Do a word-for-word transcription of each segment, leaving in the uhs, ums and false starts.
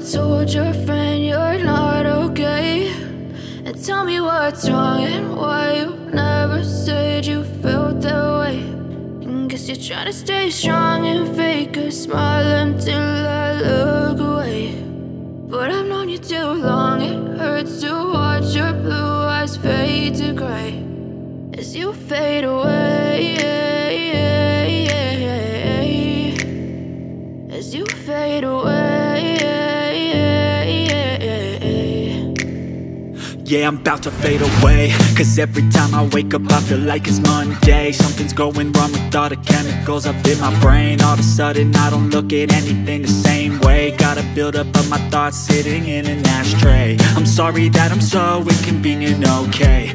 told your friend you're not okay, and tell me what's wrong and why you never said you felt that way. And guess you're trying to stay strong and fake a smile until I look away. But I've known you too long, it hurts to watch your blue eyes fade to gray as you fade away, as you fade away. Yeah, I'm about to fade away, cause every time I wake up I feel like it's Monday. Something's going wrong with all the chemicals up in my brain. All of a sudden I don't look at anything the same way. Gotta build up of my thoughts sitting in an ashtray. I'm sorry that I'm so inconvenient, okay.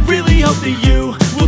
really hope that you will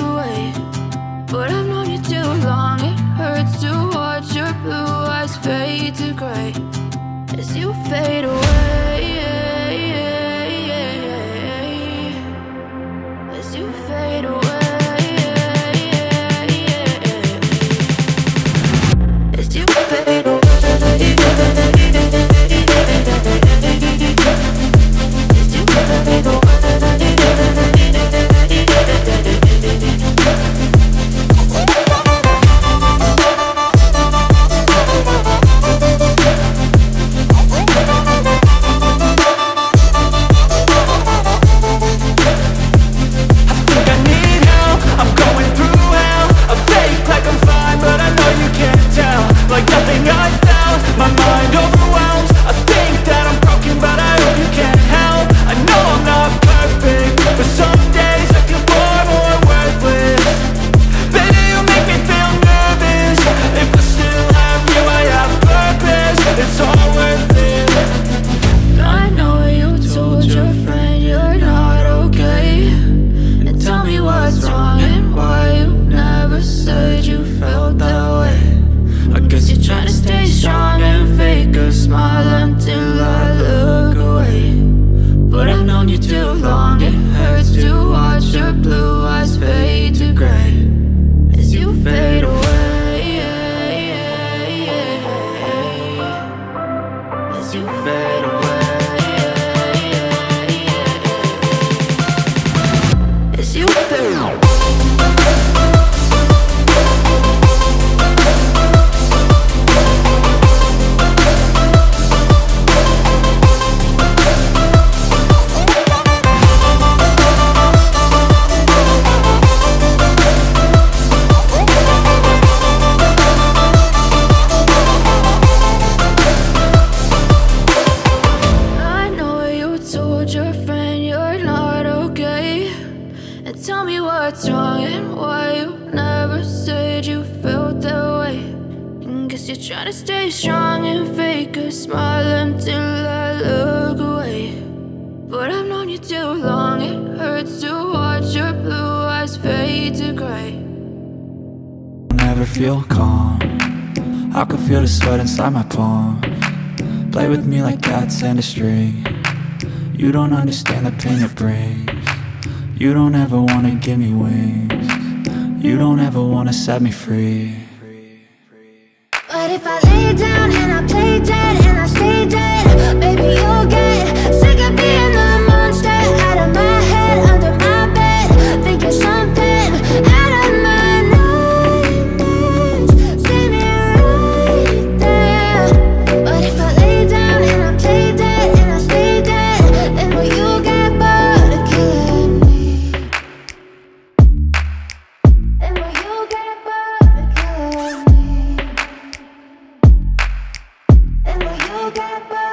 away. But I've known you too long, it hurts to watch your blue eyes fade to gray as you fade away, as you fade away, as you fade away. Feel calm, I can feel the sweat inside my palm. Play with me like cats and a string. You don't understand the pain it brings. You don't ever wanna give me wings. You don't ever wanna set me free. But if I lay down and I play dead and I stay dead, baby you'll get sick of being the monster out of my head, under my bed, thinking something out of my head. I got my